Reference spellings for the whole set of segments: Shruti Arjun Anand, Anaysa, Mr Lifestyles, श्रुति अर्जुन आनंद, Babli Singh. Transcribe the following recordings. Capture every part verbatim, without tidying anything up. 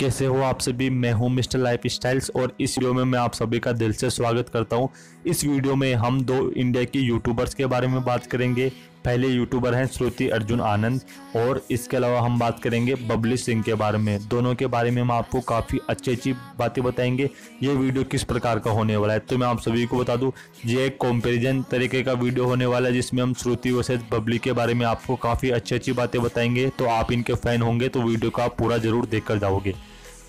कैसे हो आप सभी, मैं हूं मिस्टर लाइफस्टाइल्स और इस वीडियो में मैं आप सभी का दिल से स्वागत करता हूं। इस वीडियो में हम दो इंडिया के यूट्यूबर्स के बारे में बात करेंगे। पहले यूट्यूबर हैं श्रुति अर्जुन आनंद और इसके अलावा हम बात करेंगे बबली सिंह के बारे में। दोनों के बारे में हम आपको काफ़ी अच्छी अच्छी बातें बताएंगे। ये वीडियो किस प्रकार का होने वाला है तो मैं आप सभी को बता दूं, ये एक कंपेरिजन तरीके का वीडियो होने वाला है जिसमें हम श्रुति वर्सेस बबली के बारे में आपको काफ़ी अच्छी अच्छी बातें बताएंगे। तो आप इनके फ़ैन होंगे तो वीडियो को आप पूरा ज़रूर देख कर जाओगे।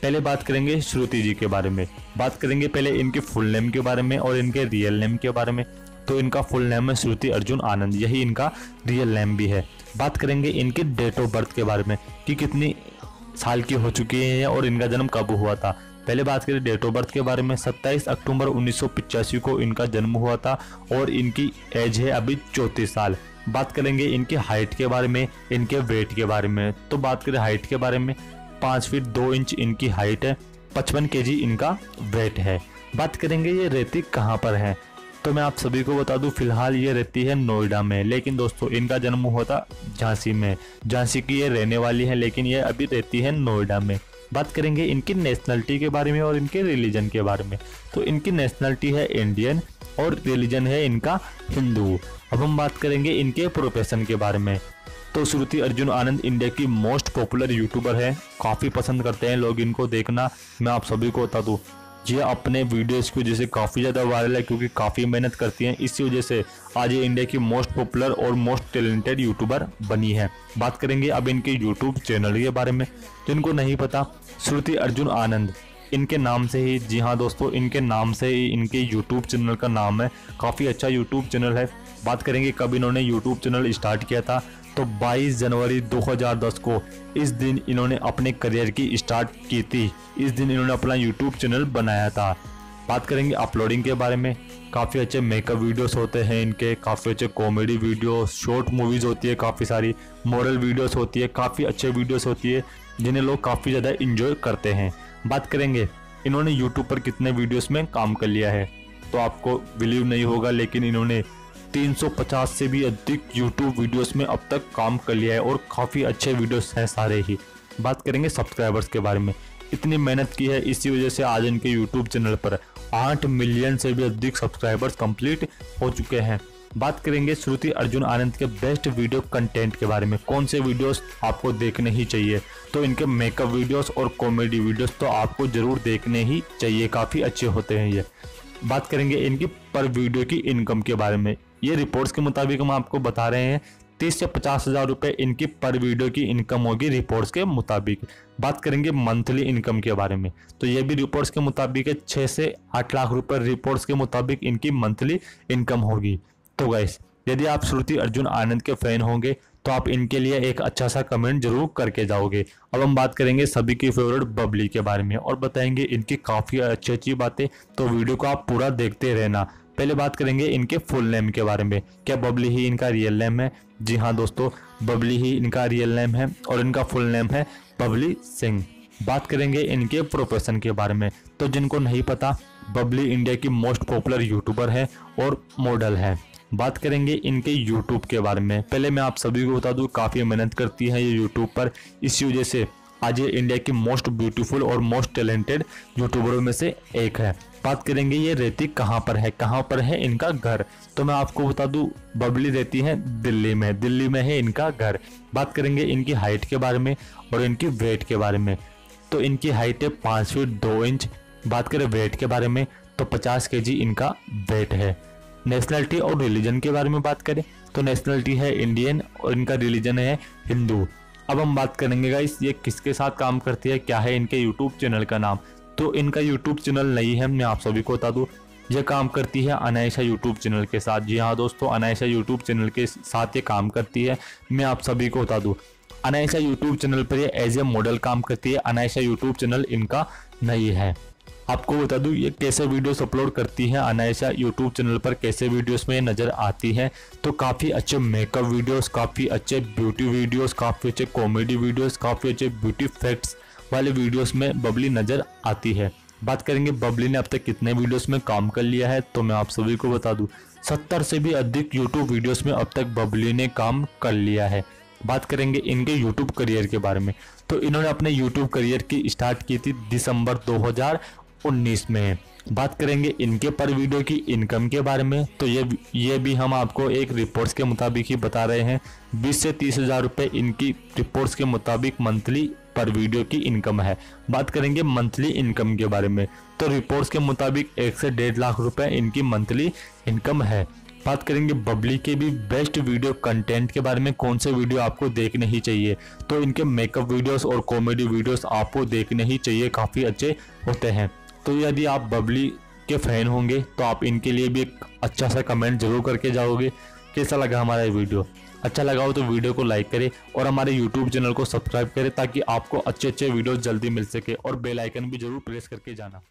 पहले बात करेंगे श्रुति जी के बारे में। बात करेंगे पहले इनके फुल नेम के बारे में और इनके रियल नेम के बारे में। तो इनका फुल नेम है श्रुति अर्जुन आनंद, यही इनका रियल नेम भी है। बात करेंगे इनके डेट ऑफ बर्थ के बारे में कि कितनी साल की हो चुकी है और इनका जन्म कब हुआ था। पहले बात करें डेट ऑफ बर्थ के बारे में, सत्ताईस अक्टूबर उन्नीस सौ पचासी को इनका जन्म हुआ था और इनकी एज है अभी चौंतीस साल। बात करेंगे इनकी हाइट के बारे में, इनके वेट के बारे में। तो बात करें हाइट के बारे में, पाँच फीट दो इंच इनकी हाइट है, पचपन के जी इनका वेट है। बात करेंगे ये रहती कहाँ पर है तो मैं आप सभी को बता दूं, फिलहाल ये रहती है नोएडा में, लेकिन दोस्तों इनका जन्म हुआ था झांसी में। झांसी की ये रहने वाली है लेकिन ये अभी रहती है नोएडा में। बात करेंगे इनकी नेशनलिटी के बारे में और इनके रिलीजन के बारे में। तो इनकी नेशनलिटी है इंडियन और रिलीजन है इनका हिंदू। अब हम बात करेंगे इनके प्रोफेशन के बारे में। तो श्रुति अर्जुन आनंद इंडिया की मोस्ट पॉपुलर यूट्यूबर है, काफ़ी पसंद करते हैं लोग इनको देखना। मैं आप सभी को बता दूँ, ये अपने वीडियोस की वजह से काफ़ी ज़्यादा वायरल है क्योंकि काफ़ी मेहनत करती हैं। इसी वजह से आज ये इंडिया की मोस्ट पॉपुलर और मोस्ट टैलेंटेड यूट्यूबर बनी है। बात करेंगे अब इनके यूट्यूब चैनल के बारे में। जिनको नहीं पता, श्रुति अर्जुन आनंद इनके नाम से ही, जी हाँ दोस्तों, इनके नाम से ही इनके यूट्यूब चैनल का नाम है। काफ़ी अच्छा यूट्यूब चैनल है। बात करेंगे कब इन्होंने यूट्यूब चैनल स्टार्ट किया था तो बाईस जनवरी दो हज़ार दस को इस दिन इन्होंने अपने करियर की स्टार्ट की थी। इस दिन इन्होंने अपना यूट्यूब चैनल बनाया था। बात करेंगे अपलोडिंग के बारे में, काफ़ी अच्छे मेकअप वीडियोस होते हैं इनके, काफ़ी अच्छे कॉमेडी वीडियो, शॉर्ट मूवीज़ होती है, काफ़ी सारी मॉरल वीडियोस होती है, काफ़ी अच्छे वीडियोस होती है जिन्हें लोग काफ़ी ज़्यादा इंजॉय करते हैं। बात करेंगे इन्होंने यूट्यूब पर कितने वीडियोज़ में काम कर लिया है तो आपको बिलीव नहीं होगा लेकिन इन्होंने तीन सौ पचास से भी अधिक YouTube वीडियोस में अब तक काम कर लिया है और काफ़ी अच्छे वीडियोस हैं सारे ही। बात करेंगे सब्सक्राइबर्स के बारे में, इतनी मेहनत की है इसी वजह से आज इनके YouTube चैनल पर आठ मिलियन से भी अधिक सब्सक्राइबर्स कंप्लीट हो चुके हैं। बात करेंगे श्रुति अर्जुन आनंद के बेस्ट वीडियो कंटेंट के बारे में, कौन से वीडियोस आपको देखने ही चाहिए तो इनके मेकअप वीडियोस और कॉमेडी वीडियोस तो आपको ज़रूर देखने ही चाहिए, काफ़ी अच्छे होते हैं ये। बात करेंगे इनकी पर वीडियो की इनकम के बारे में, ये रिपोर्ट्स के मुताबिक हम आपको बता रहे हैं तीस से पचास हज़ार रुपये इनकी पर वीडियो की इनकम होगी रिपोर्ट्स के मुताबिक। बात करेंगे मंथली इनकम के बारे में तो ये भी रिपोर्ट्स के मुताबिक है, छः से आठ लाख रुपए रिपोर्ट्स के मुताबिक इनकी मंथली इनकम होगी। तो गाइस, यदि आप श्रुति अर्जुन आनंद के फैन होंगे तो आप इनके लिए एक अच्छा सा कमेंट जरूर करके जाओगे। अब हम बात करेंगे सभी की फेवरेट बबली के बारे में और बताएंगे इनकी काफ़ी अच्छी अच्छी बातें, तो वीडियो को आप पूरा देखते रहना। पहले बात करेंगे इनके फुल नेम के बारे में, क्या बबली ही इनका रियल नेम है? जी हाँ दोस्तों, बबली ही इनका रियल नेम है और इनका फुल नेम है बबली सिंह। बात करेंगे इनके प्रोफेशन के बारे में, तो जिनको नहीं पता, बबली इंडिया की मोस्ट पॉपुलर यूट्यूबर है और मॉडल है। बात करेंगे इनके यूट्यूब के बारे में, पहले मैं आप सभी को बता दूँ, काफ़ी मेहनत करती हैं ये यूट्यूब पर, इसी वजह से आज ये इंडिया की मोस्ट ब्यूटीफुल और मोस्ट टैलेंटेड यूट्यूबरों में से एक है। बात करेंगे ये रहती कहाँ पर है, कहाँ पर है इनका घर तो मैं आपको बता दूँ, बबली रहती है दिल्ली में, दिल्ली में है इनका घर। बात करेंगे इनकी हाइट के बारे में और इनकी वेट के बारे में, तो इनकी हाइट है पाँच फीट दो इंच। बात करें वेट के बारे में तो पचास के जी इनका वेट है। नेशनलिटी और रिलीजन के बारे में बात करें तो नेशनलिटी है इंडियन और इनका रिलीजन है हिंदू। अब हम बात करेंगे गाइस, ये किसके साथ काम करती है, क्या है इनके यूट्यूब चैनल का नाम तो इनका यूट्यूब चैनल नहीं है, मैं आप सभी को बता दूँ, ये काम करती है अनायसा यूट्यूब चैनल के साथ। जी हाँ दोस्तों, अनायसा यूट्यूब चैनल के साथ ये काम करती है, मैं आप सभी को बता दूँ। अनायसा यूट्यूब चैनल पर ये एज ए मॉडल काम करती है, अनायसा यूट्यूब चैनल इनका नहीं है। आपको बता दूं ये कैसे वीडियोस अपलोड करती है, अनायसा यूट्यूब चैनल पर कैसे वीडियोस में नज़र आती है तो काफ़ी अच्छे मेकअप वीडियोस, काफ़ी अच्छे ब्यूटी वीडियोस, काफ़ी अच्छे कॉमेडी वीडियोस, काफ़ी अच्छे ब्यूटी फैक्ट्स वाले वीडियोस में बबली नज़र आती है। बात करेंगे बबली ने अब तक कितने वीडियोस में काम कर लिया है तो मैं आप सभी को बता दूँ, सत्तर से भी अधिक यूट्यूब वीडियोज़ में अब तक बबली ने काम कर लिया है। बात करेंगे इनके यूट्यूब करियर के बारे में तो इन्होंने अपने यूट्यूब करियर की स्टार्ट की थी दिसंबर दो हज़ार उन्नीस में। बात करेंगे इनके पर वीडियो की इनकम के बारे में, तो ये ये भी हम आपको एक रिपोर्ट्स के मुताबिक ही बता रहे हैं। बीस से तीस हज़ार रुपये इनकी रिपोर्ट्स के मुताबिक मंथली पर वीडियो की इनकम है। बात करेंगे मंथली इनकम के बारे में, तो रिपोर्ट्स के मुताबिक एक से डेढ़ लाख रुपए इनकी मंथली इनकम है। बात करेंगे बबली के भी बेस्ट वीडियो कंटेंट के बारे में, कौन से वीडियो आपको देखने ही चाहिए, तो इनके मेकअप वीडियोस और कॉमेडी वीडियोस आपको देखने ही चाहिए, काफ़ी अच्छे होते हैं। तो यदि आप बबली के फैन होंगे तो आप इनके लिए भी एक अच्छा सा कमेंट जरूर करके जाओगे। कैसा लगा हमारा ये वीडियो? अच्छा लगा हो तो वीडियो को लाइक करें और हमारे यूट्यूब चैनल को सब्सक्राइब करें ताकि आपको अच्छे अच्छे वीडियोस जल्दी मिल सके, और बेल आइकन भी जरूर प्रेस करके जाना।